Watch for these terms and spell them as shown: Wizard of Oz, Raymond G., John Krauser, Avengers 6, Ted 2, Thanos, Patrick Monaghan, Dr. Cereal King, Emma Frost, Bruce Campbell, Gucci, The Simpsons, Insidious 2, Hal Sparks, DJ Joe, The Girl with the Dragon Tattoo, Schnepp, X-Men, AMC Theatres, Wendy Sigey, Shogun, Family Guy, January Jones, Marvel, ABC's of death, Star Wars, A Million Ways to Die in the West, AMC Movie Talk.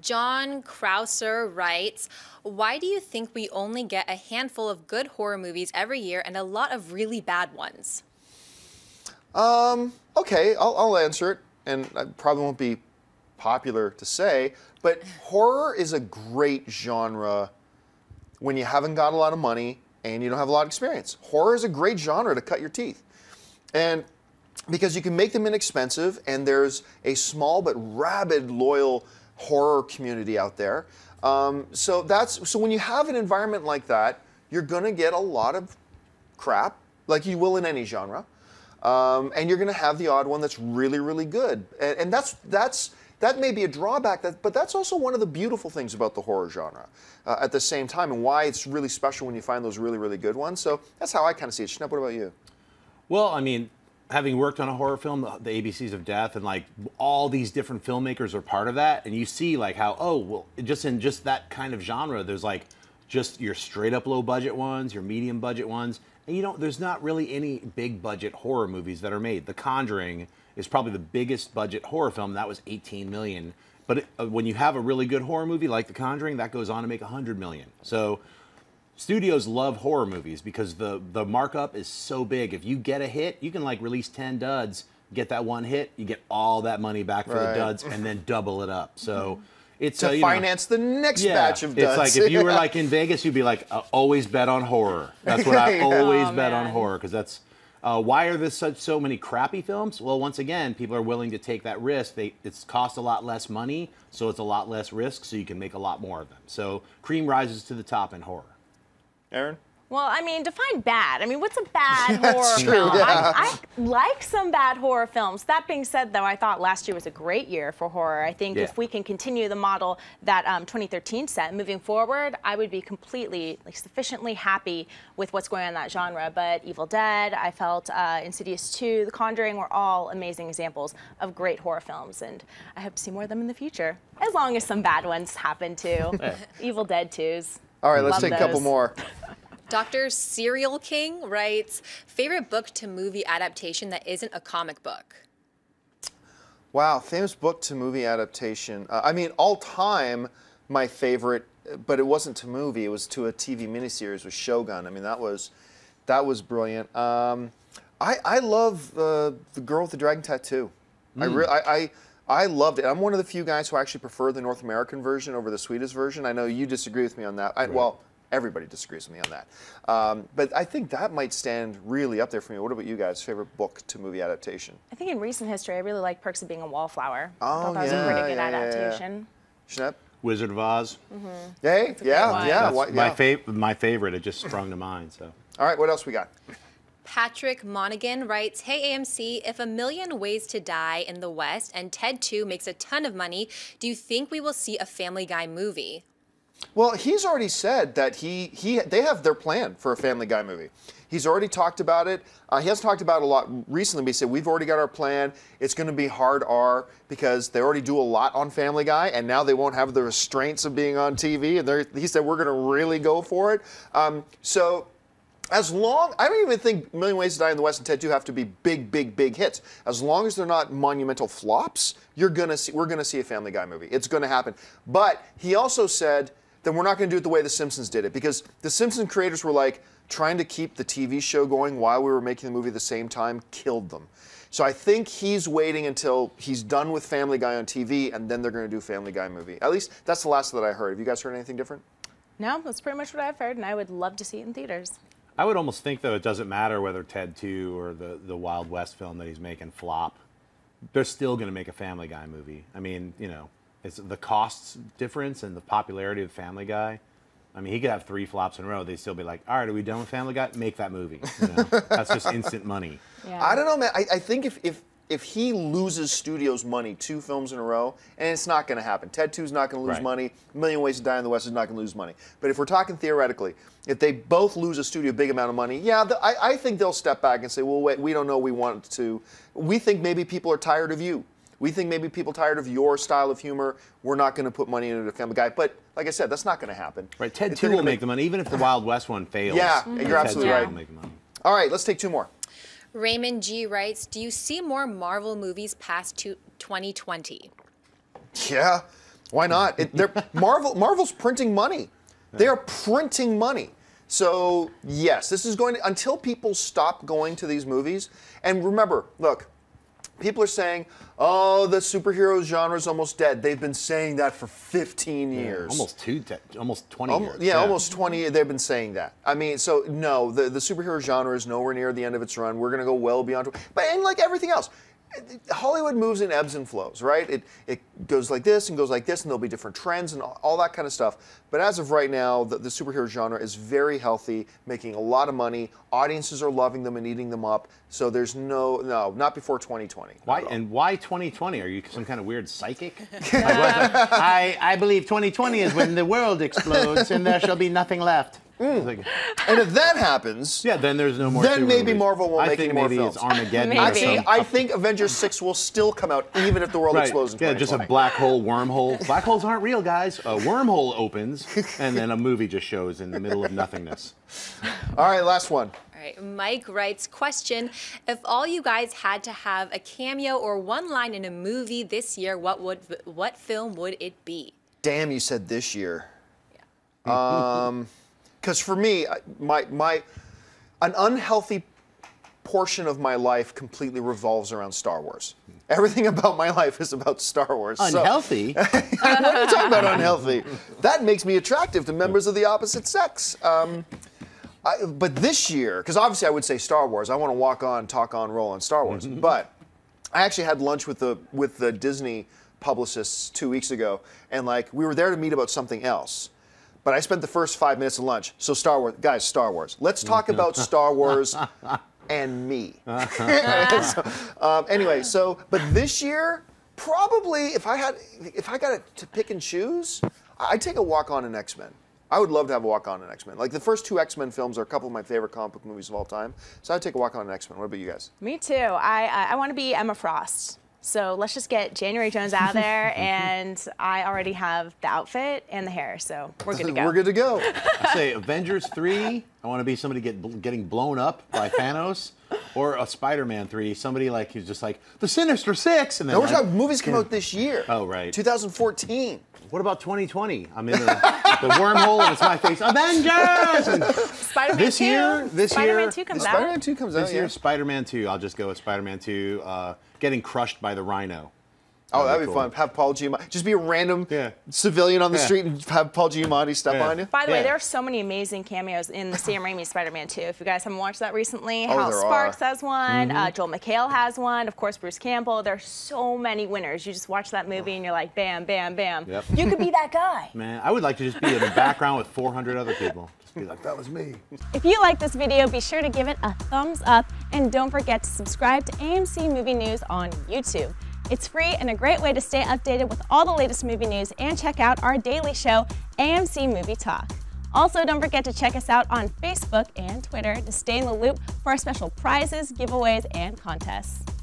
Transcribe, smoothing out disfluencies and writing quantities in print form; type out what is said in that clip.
John Krauser writes, "Why do you think we only get a handful of good horror movies every year and a lot of really bad ones?" Okay, I'll answer it, and I probably won't be popular to say, but horror is a great genre when you haven't got a lot of money and you don't have a lot of experience. Horror is a great genre to cut your teeth. And because you can make them inexpensive, and there's a small but rabid, loyal horror community out there. So when you have an environment like that, you're gonna get a lot of crap, like you will in any genre. And you're gonna have the odd one that's really, really good. And that may be a drawback, but that's also one of the beautiful things about the horror genre at the same time, and why it's really special when you find those really, really good ones. So that's how I kind of see it. Schnepp, what about you? Well, I mean, having worked on a horror film, the ABC's of Death, and like all these different filmmakers are part of that, and you see like how, oh, well, just in that kind of genre, there's like just your straight up low budget ones, your medium budget ones, and you don't, there's not really any big budget horror movies that are made. The Conjuring is probably the biggest budget horror film, that was 18 million, but when you have a really good horror movie like The Conjuring, that goes on to make 100 million. So studios love horror movies because the markup is so big. If you get a hit, you can like release 10 duds, get that one hit, you get all that money back for the duds, and then double it up. So it's to finance the next batch of duds. It's like if you were like in Vegas, you'd be like, always bet on horror. That's what I always bet on horror, because that's why are there so many crappy films? Well, once again, people are willing to take that risk. It's cost a lot less money, so it's a lot less risk, so you can make a lot more of them. So cream rises to the top in horror. Erin? Well, I mean, define bad. I mean, what's a bad horror film? Yeah. I like some bad horror films. That being said, though, I thought last year was a great year for horror. I think if we can continue the model that 2013 set moving forward, I would be completely, like, sufficiently happy with what's going on in that genre. But Evil Dead, I felt Insidious 2, The Conjuring were all amazing examples of great horror films, and I hope to see more of them in the future, as long as some bad ones happen too. Evil Dead 2s. All right, let's take a couple more. Dr. Cereal King writes, "Favorite book to movie adaptation that isn't a comic book?" Wow, famous book to movie adaptation. I mean, all time, my favorite, but it wasn't to movie, it was to a TV miniseries, was Shogun. I mean, that was brilliant. I love The Girl with the Dragon Tattoo. Mm. I loved it. I'm one of the few guys who actually prefer the North American version over the Swedish version. I know you disagree with me on that. Well, everybody disagrees with me on that. But I think that might stand really up there for me. What about you guys? Favorite book to movie adaptation? I think in recent history, I really like Perks of Being a Wallflower. I thought that was a pretty good adaptation. Schnepp? Wizard of Oz. Mm-hmm. Yay? My favorite. It just sprung to mind. So. All right, what else we got? Patrick Monaghan writes, "Hey AMC, if A Million Ways to Die in the West and Ted 2 makes a ton of money, do you think we will see a Family Guy movie?" Well, he's already said that they have their plan for a Family Guy movie. He's already talked about it. He hasn't talked about it a lot recently, but he said, we've already got our plan. It's going to be hard R because they already do a lot on Family Guy, and now they won't have the restraints of being on TV. And he said, we're going to really go for it. As long, I don't even think Million Ways to Die in the West and Ted 2 have to be big, big, big hits. As long as they're not monumental flops, we're gonna see a Family Guy movie. It's gonna happen. But he also said that we're not gonna do it the way The Simpsons did it, because The Simpsons creators were like trying to keep the TV show going while we were making the movie at the same time, killed them. So I think he's waiting until he's done with Family Guy on TV, and then they're gonna do Family Guy movie. At least that's the last that I heard. Have you guys heard anything different? No, that's pretty much what I've heard, and I would love to see it in theaters. I would almost think, though, it doesn't matter whether Ted 2 or the Wild West film that he's making flop. They're still going to make a Family Guy movie. I mean, you know, it's the costs difference and the popularity of Family Guy. I mean, he could have 3 flops in a row. They'd still be like, all right, are we done with Family Guy? Make that movie. You know? That's just instant money. Yeah. I don't know, man. I think if he loses studios money 2 films in a row, and it's not going to happen. Ted 2's not going to lose money. A Million Ways to Die in the West is not going to lose money. But if we're talking theoretically, if they both lose a studio big amount of money, I think they'll step back and say, well, wait, we don't know we want to. We think maybe people are tired of you. We think maybe people are tired of your style of humor. We're not going to put money into the Family Guy. But like I said, that's not going to happen. Right, Ted 2 will make the money, even if the Wild West one fails. Yeah, you're absolutely right. Will make the money. All right, let's take 2 more. Raymond G. writes, do you see more Marvel movies past 2020? Yeah, why not? Marvel's printing money. They are printing money. So, yes, this is going to, until people stop going to these movies, and remember, look, people are saying, oh, the superhero genre is almost dead. They've been saying that for 15 years. Almost 20 years. Yeah, almost 20, they've been saying that. I mean, so, no, the superhero genre is nowhere near the end of its run. We're going to go well beyond, but, and like everything else, Hollywood moves in ebbs and flows, right? It goes like this and goes like this, and there'll be different trends and all that kind of stuff. But as of right now, the superhero genre is very healthy, making a lot of money. Audiences are loving them and eating them up. So there's no, not before 2020. Why? And why 2020? Are you some kind of weird psychic? Like, I believe 2020 is when the world explodes and there shall be nothing left. Like, and if that happens, yeah, then there's no more. Then maybe movies. Marvel will make more films. It's Armageddon. Maybe. I think Avengers 6 will still come out even if the world explodes. In 2020. Yeah, just a black hole, wormhole. Black holes aren't real, guys. A wormhole opens, and then a movie just shows in the middle of nothingness. All right, last one. All right, Mike writes, question: if all you guys had to have a cameo or one line in a movie this year, what film would it be? Damn, you said this year. Yeah. Because for me, an unhealthy portion of my life completely revolves around Star Wars. Everything about my life is about Star Wars. Unhealthy? So, what are you talking about unhealthy? That makes me attractive to members of the opposite sex. But this year, because obviously I would say Star Wars. I want to walk on, talk on, roll on Star Wars. But I actually had lunch with the Disney publicists 2 weeks ago, and like we were there to meet about something else. But I spent the first 5 minutes of lunch. So Star Wars, guys, Star Wars. Let's talk about Star Wars and me. But this year, probably if I got to pick and choose, I'd take a walk on in X-Men. I would love to have a walk on in X-Men. Like the first two X-Men films are a couple of my favorite comic book movies of all time. So I'd take a walk on in X-Men. What about you guys? Me too. I want to be Emma Frost. So let's just get January Jones out of there, and I already have the outfit and the hair, so we're good to go. We're good to go. I say Avengers 3, I want to be somebody getting blown up by Thanos, or a Spider Man 3, somebody like who's just like, the Sinister Six! And then we're talking movies come out this year. Oh, right. 2014. What about 2020? I'm in the wormhole and it's my face. Avengers! Spider Man 2. Spider Man 2 comes out this year. Spider Man 2. I'll just go with Spider Man 2. Getting crushed by the rhino. Oh, that'd be fun. Have Paul Giamatti. Just be a random civilian on the street and have Paul Giamatti step on you. By the way, there are so many amazing cameos in the Sam Raimi Spider-Man 2. If you guys haven't watched that recently, Hal Sparks has one, Joel McHale has one, of course, Bruce Campbell. There's so many winners. You just watch that movie and you're like, bam, bam, bam. Yep. You could be that guy. Man, I would like to just be in the background with 400 other people. Just be like, that was me. If you like this video, be sure to give it a thumbs up and don't forget to subscribe to AMC Movie News on YouTube. It's free and a great way to stay updated with all the latest movie news and check out our daily show, AMC Movie Talk. Also, don't forget to check us out on Facebook and Twitter to stay in the loop for our special prizes, giveaways, and contests.